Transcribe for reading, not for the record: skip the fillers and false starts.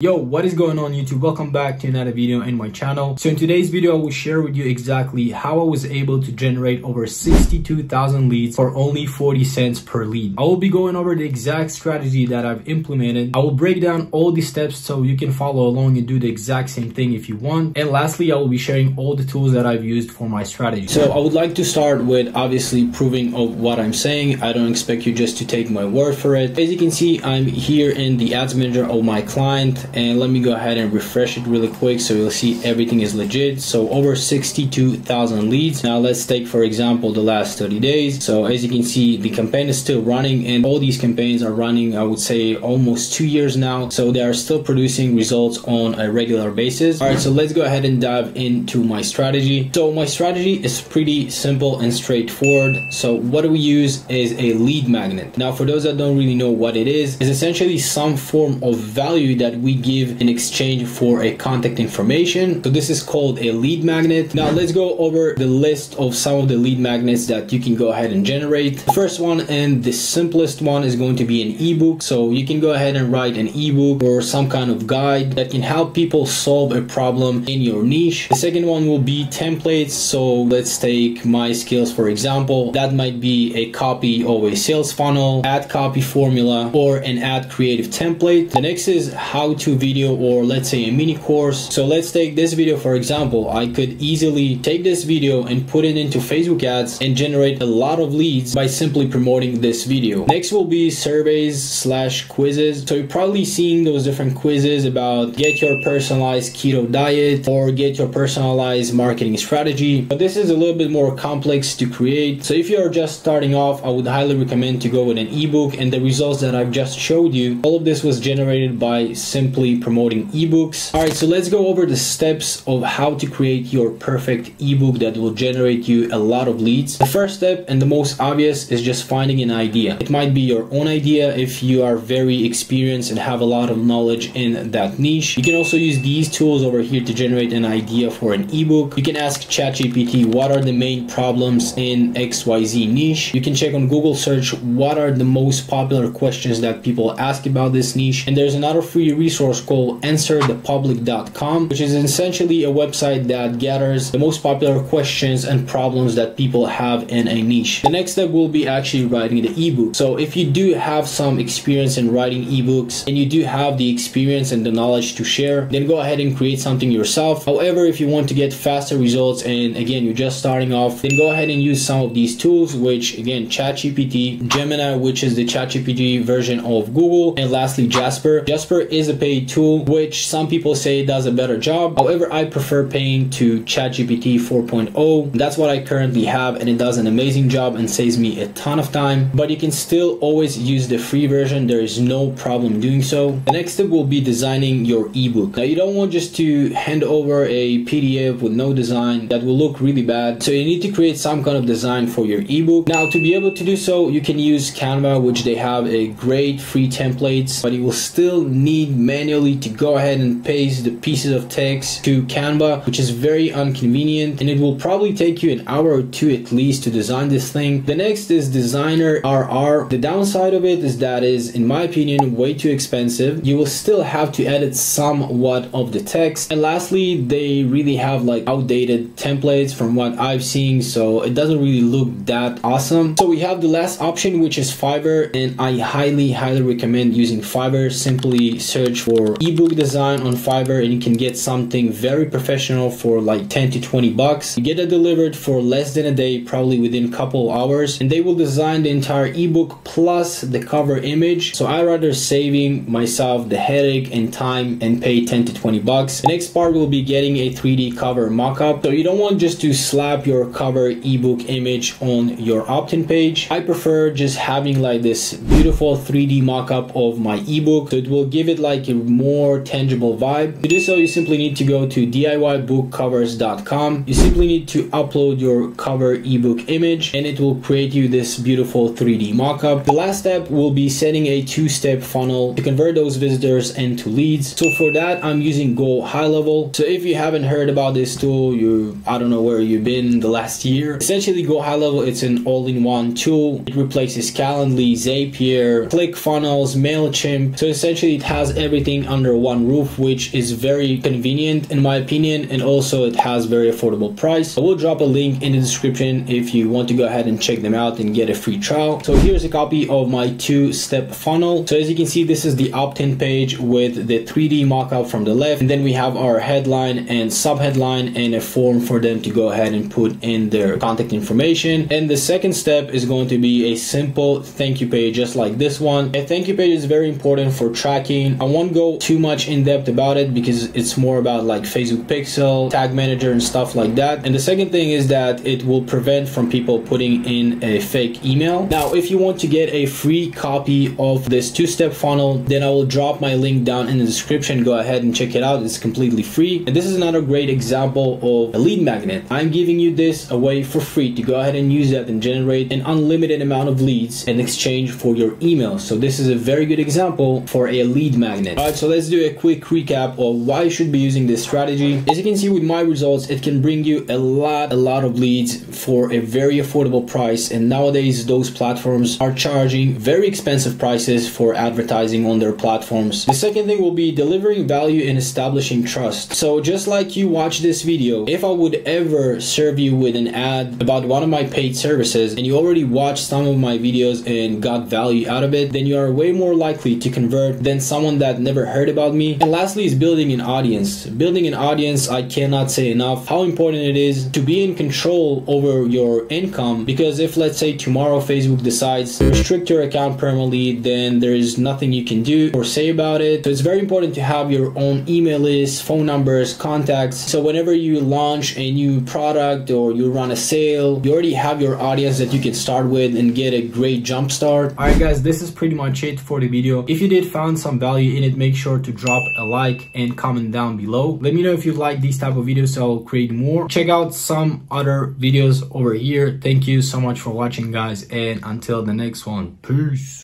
Yo, what is going on YouTube? Welcome back to another video in my channel. So in today's video, I will share with you exactly how I was able to generate over 62,000 leads for only 40 cents per lead. I will be going over the exact strategy that I've implemented. I will break down all the steps so you can follow along and do the exact same thing if you want. And lastly, I will be sharing all the tools that I've used for my strategy. So I would like to start with obviously proving of what I'm saying. I don't expect you just to take my word for it. As you can see, I'm here in the ads manager of my client. And let me go ahead and refresh it really quick so you'll see everything is legit. So over 62,000 leads. Now let's take, for example, the last 30 days. So as you can see, the campaign is still running, and all these campaigns are running, I would say, almost 2 years now. So they are still producing results on a regular basis. All right, so let's go ahead and dive into my strategy. So my strategy is pretty simple and straightforward. So what we use is a lead magnet. Now, for those that don't really know what it is, it's essentially some form of value that we give in exchange for a contact information. So this is called a lead magnet. Now let's go over the list of some of the lead magnets that you can go ahead and generate. The first one and the simplest one is going to be an ebook. So you can go ahead and write an ebook or some kind of guide that can help people solve a problem in your niche. The second one will be templates. So let's take my skills, for example. That might be a copy of a sales funnel, ad copy formula, or an ad creative template. The next is how to video, or let's say a mini course. So let's take this video, for example. I could easily take this video and put it into Facebook ads and generate a lot of leads by simply promoting this video. Next will be surveys / quizzes. So you're probably seeing those different quizzes about get your personalized keto diet or get your personalized marketing strategy. But this is a little bit more complex to create. So if you're just starting off, I would highly recommend to go with an ebook, and the results that I've just showed you, all of this was generated by simply promoting ebooks. All right, so let's go over the steps of how to create your perfect ebook that will generate you a lot of leads. The first step and the most obvious is just finding an idea. It might be your own idea if you are very experienced and have a lot of knowledge in that niche. You can also use these tools over here to generate an idea for an ebook. You can ask ChatGPT what are the main problems in XYZ niche. You can check on Google search what are the most popular questions that people ask about this niche. And there's another free resource called AnswerThePublic.com, which is essentially a website that gathers the most popular questions and problems that people have in a niche. The next step will be actually writing the ebook. So if you do have some experience in writing ebooks and you do have the experience and the knowledge to share, then go ahead and create something yourself. However, if you want to get faster results and again you're just starting off, then go ahead and use some of these tools, which again ChatGPT, Gemini, which is the ChatGPT version of Google, and lastly Jasper. Jasper is a paid tool, which some people say does a better job. However, I prefer paying to ChatGPT 4.0. That's what I currently have, and it does an amazing job and saves me a ton of time. But you can still always use the free version. There is no problem doing so. The next step will be designing your ebook. Now, you don't want just to hand over a PDF with no design. That will look really bad. So you need to create some kind of design for your ebook. Now, to be able to do so, you can use Canva, which they have a great free templates, but you will still need manual to go ahead and paste the pieces of text to Canva, which is very inconvenient, and it will probably take you an hour or two at least to design this thing. The next is Designer RR. The downside of it is that is, in my opinion, way too expensive. You will still have to edit somewhat of the text. And lastly, they really have like outdated templates from what I've seen, so it doesn't really look that awesome. So we have the last option, which is Fiverr, and I highly recommend using Fiverr. Simply search for ebook design on Fiverr and you can get something very professional for like 10 to 20 bucks. You get it delivered for less than a day, probably within a couple hours, and they will design the entire ebook plus the cover image. So I rather saving myself the headache and time and pay 10 to 20 bucks. The next part will be getting a 3D cover mock-up. So you don't want just to slap your cover ebook image on your opt-in page. I prefer just having like this beautiful 3D mock-up of my ebook. So it will give it like a more tangible vibe. To do so, you simply need to go to diybookcovers.com. You simply need to upload your cover ebook image and it will create you this beautiful 3D mockup. The last step will be setting a two-step funnel to convert those visitors into leads. So for that, I'm using GoHighLevel. So if you haven't heard about this tool, I don't know where you've been the last year. Essentially, GoHighLevel, it's an all-in-one tool. It replaces Calendly, Zapier, ClickFunnels, Mailchimp. So essentially, it has everything everything under one roof, which is very convenient in my opinion, and also it has very affordable price. I will drop a link in the description if you want to go ahead and check them out and get a free trial. So here's a copy of my two-step funnel. So as you can see, this is the opt-in page with the 3D mockup from the left, and then we have our headline and subheadline and a form for them to go ahead and put in their contact information. And the second step is going to be a simple thank you page, just like this one. A thank you page is very important for tracking. I won't go too much in depth about it because it's more about like Facebook Pixel, Tag Manager and stuff like that. And the second thing is that it will prevent from people putting in a fake email. Now, if you want to get a free copy of this two-step funnel, then I will drop my link down in the description. Go ahead and check it out. It's completely free. And this is another great example of a lead magnet. I'm giving you this away for free to go ahead and use that and generate an unlimited amount of leads in exchange for your email. So this is a very good example for a lead magnet. All right, so let's do a quick recap of why you should be using this strategy. As you can see with my results, it can bring you a lot of leads for a very affordable price. And nowadays, those platforms are charging very expensive prices for advertising on their platforms. The second thing will be delivering value and establishing trust. So just like you watch this video, if I would ever serve you with an ad about one of my paid services and you already watched some of my videos and got value out of it, then you are way more likely to convert than someone that never heard about me. And lastly is building an audience. Building an audience, I cannot say enough how important it is to be in control over your income, because if let's say tomorrow Facebook decides to restrict your account permanently, then there is nothing you can do or say about it. So it's very important to have your own email list, phone numbers, contacts. So whenever you launch a new product or you run a sale, you already have your audience that you can start with and get a great jump start. All right guys, this is pretty much it for the video. If you did find some value in it, make sure to drop a like and comment down below. Let me know if you like these type of videos so I'll create more. Check out some other videos over here. Thank you so much for watching guys, and until the next one, peace.